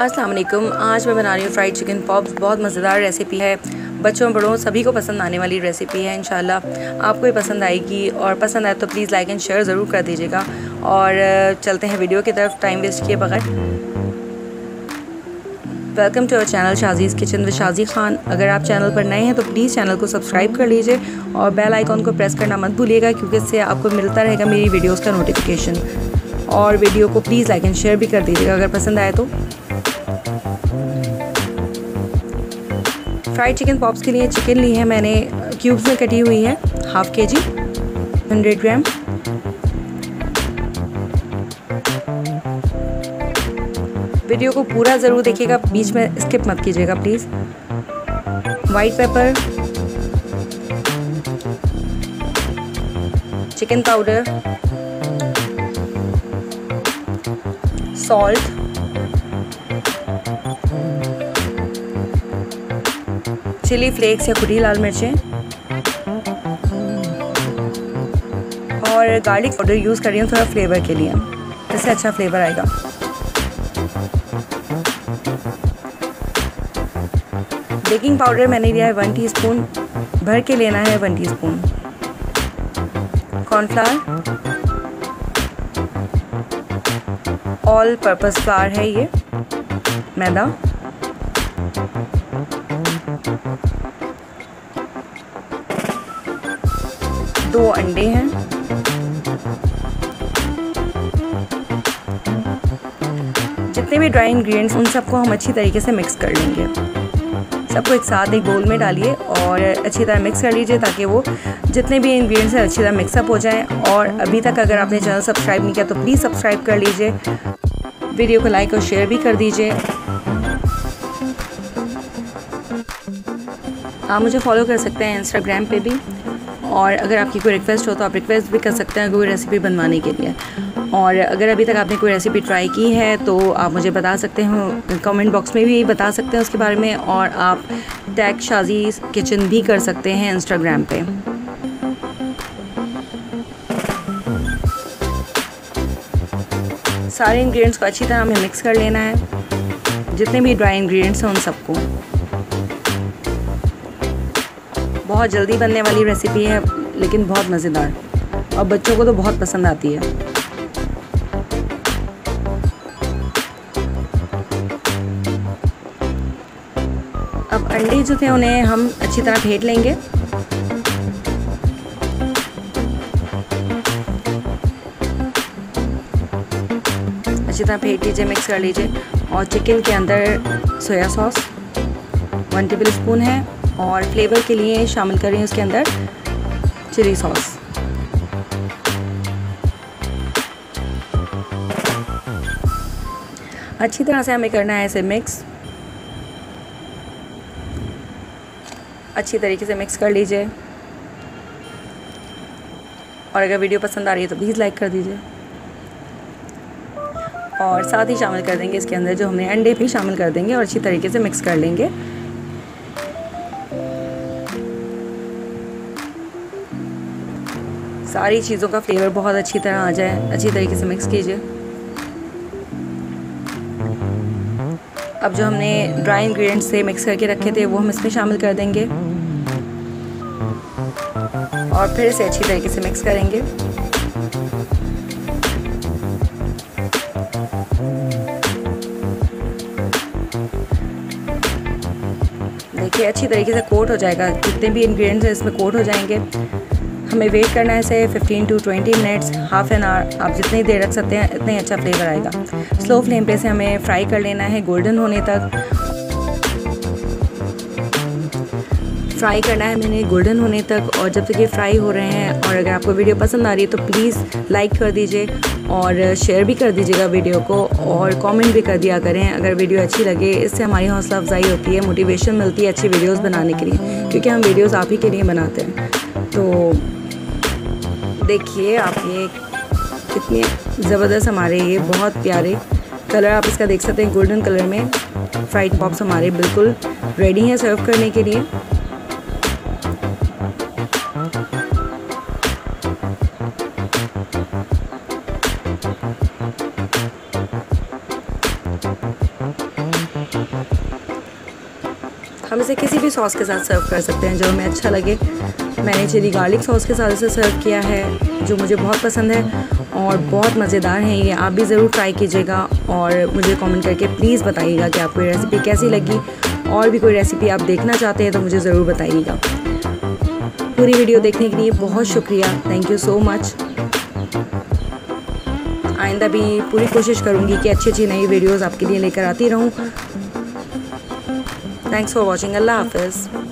अस्सलाम वालेकुम। आज मैं बना रही हूँ फ्राइड चिकन पॉप्स। बहुत मज़ेदार रेसिपी है, बच्चों बड़ों सभी को पसंद आने वाली रेसिपी है। इंशाल्लाह आपको ये पसंद आएगी और पसंद आए तो प्लीज़ लाइक एंड शेयर ज़रूर कर दीजिएगा। और चलते हैं वीडियो की तरफ टाइम वेस्ट किए बगैर। Welcome to our channel Shazi's kitchen with Shaji Khan. अगर आप चैनल पर नए हैं तो प्लीज़ चैनल को सब्सक्राइब कर लीजिए और बेल आइकॉन को प्रेस करना मत भूलिएगा, क्योंकि इससे आपको मिलता रहेगा मेरी वीडियोस का नोटिफिकेशन। और वीडियो को प्लीज़ लाइक एंड शेयर भी कर दीजिएगा अगर पसंद आए तो। फ्राइड चिकन पॉप्स के लिए चिकन ली है मैंने, क्यूब्स में कटी हुई है, हाफ के जी, 100 ग्राम। वीडियो को पूरा ज़रूर देखिएगा, बीच में स्किप मत कीजिएगा please. White pepper, chicken powder, salt, chilli flakes या खुदी लाल मिर्चें और गार्लिक पाउडर यूज़ कर रही हूँ थोड़ा फ्लेवर के लिए, इससे अच्छा फ्लेवर आएगा। बेकिंग पाउडर मैंने लिया है 1 टीस्पून, भर के लेना है 1 teaspoon. Cornflour, all purpose flour है ये, मैदा, दो अंडे हैं, जितने भी ड्राई इंग्रेडिएंट्स उन सबको हम अच्छी तरीके से मिक्स कर लेंगे। सबको एक साथ एक बोल में डालिए और अच्छी तरह मिक्स कर लीजिए, ताकि वो जितने भी इंग्रेडिएंट्स हैं अच्छी तरह मिक्सअप हो जाएं। और अभी तक अगर आपने चैनल सब्सक्राइब नहीं किया तो प्लीज़ सब्सक्राइब कर लीजिए, वीडियो को लाइक और शेयर भी कर दीजिए। आप मुझे फॉलो कर सकते हैं इंस्टाग्राम पे भी, और अगर आपकी कोई रिक्वेस्ट हो तो आप रिक्वेस्ट भी कर सकते हैं कोई रेसिपी बनवाने के लिए। और अगर अभी तक आपने कोई रेसिपी ट्राई की है तो आप मुझे बता सकते हो, कमेंट बॉक्स में भी बता सकते हैं उसके बारे में। और आप टैग शाजीज़ किचन भी कर सकते हैं इंस्टाग्राम पे। सारे इंग्रेडिएंट्स को अच्छी तरह हमें मिक्स कर लेना है, जितने भी ड्राई इंग्रेडिएंट्स हैं उन सबको। बहुत जल्दी बनने वाली रेसिपी है लेकिन बहुत मज़ेदार, और बच्चों को तो बहुत पसंद आती है। अब अंडे जो थे उन्हें हम अच्छी तरह फेंट लेंगे। अच्छी तरह फेंट लीजिए, मिक्स कर लीजिए। और चिकन के अंदर सोया सॉस 1 टेबल स्पून है, और फ्लेवर के लिए शामिल कर रही हूँ उसके अंदर चिली सॉस। अच्छी तरह से हमें करना है इसे मिक्स। अच्छी तरीके से मिक्स कर लीजिए, और अगर वीडियो पसंद आ रही है तो प्लीज़ लाइक कर दीजिए। और साथ ही शामिल कर देंगे इसके अंदर जो हमने अंडे भी शामिल कर देंगे, और अच्छी तरीके से मिक्स कर लेंगे। सारी चीज़ों का फ्लेवर बहुत अच्छी तरह आ जाए, अच्छी तरीके से मिक्स कीजिए। अब जो हमने ड्राई इंग्रेडिएंट्स से मिक्स करके रखे थे वो हम इसमें शामिल कर देंगे, और फिर इसे अच्छी तरीके से मिक्स करेंगे। देखिए अच्छी तरीके से कोट हो जाएगा, जितने भी इंग्रेडिएंट्स हैं इसमें कोट हो जाएंगे। हमें वेट करना है इसे 15 to 20 minutes, half an hour, आप जितनी देर रख सकते हैं इतना ही अच्छा फ्लेवर आएगा। स्लो फ्लेम पे से हमें फ्राई कर लेना है गोल्डन होने तक। फ्राई करना है मैंने गोल्डन होने तक, और जब तक ये फ्राई हो रहे हैं, और अगर आपको वीडियो पसंद आ रही है तो प्लीज़ लाइक कर दीजिए और शेयर भी कर दीजिएगा वीडियो को, और कमेंट भी कर दिया करें अगर वीडियो अच्छी लगे। इससे हमारी हौसला अफजाई होती है, मोटिवेशन मिलती है अच्छी वीडियोज़ बनाने के लिए, क्योंकि हम वीडियोज़ आप ही के लिए बनाते हैं। तो देखिए आप ये कितने ज़बरदस्त हमारे ये बहुत प्यारे कलर आप इसका देख सकते हैं, गोल्डन कलर में फ्राइड पॉप्स हमारे बिल्कुल रेडी हैं सर्व करने के लिए। हम इसे किसी भी सॉस के साथ सर्व कर सकते हैं जो हमें अच्छा लगे। मैंने चिली गार्लिक सॉस के साथ इसे सर्व किया है जो मुझे बहुत पसंद है और बहुत मज़ेदार है ये। आप भी ज़रूर ट्राई कीजिएगा और मुझे कमेंट करके प्लीज़ बताइएगा कि आपको ये रेसिपी कैसी लगी। और भी कोई रेसिपी आप देखना चाहते हैं तो मुझे ज़रूर बताइएगा। पूरी वीडियो देखने के लिए बहुत शुक्रिया, थैंक यू सो मच। आइंदा भी पूरी कोशिश करूँगी कि अच्छी नई वीडियोज़ आपके लिए लेकर आती रहूँ। थैंक्स फॉर वॉचिंग, अल्लाह हाफिज़।